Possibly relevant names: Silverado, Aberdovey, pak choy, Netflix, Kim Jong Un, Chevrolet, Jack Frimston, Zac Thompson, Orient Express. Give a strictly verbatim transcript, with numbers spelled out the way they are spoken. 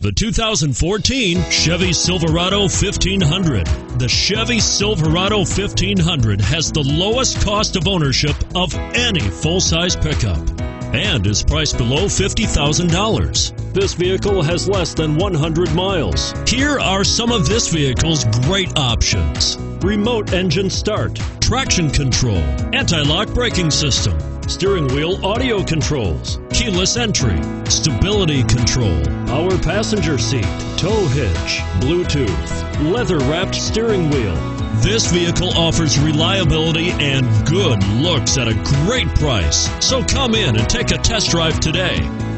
The two thousand fourteen Chevy Silverado fifteen hundred. The Chevy Silverado fifteen hundred has the lowest cost of ownership of any full-size pickup and is priced below fifty thousand dollars. This vehicle has less than one hundred miles. Here are some of this vehicle's great options: remote engine start, traction control, anti-lock braking system, steering wheel audio controls, keyless entry, stability control, power passenger seat, tow hitch, Bluetooth, leather-wrapped steering wheel. This vehicle offers reliability and good looks at a great price. So come in and take a test drive today.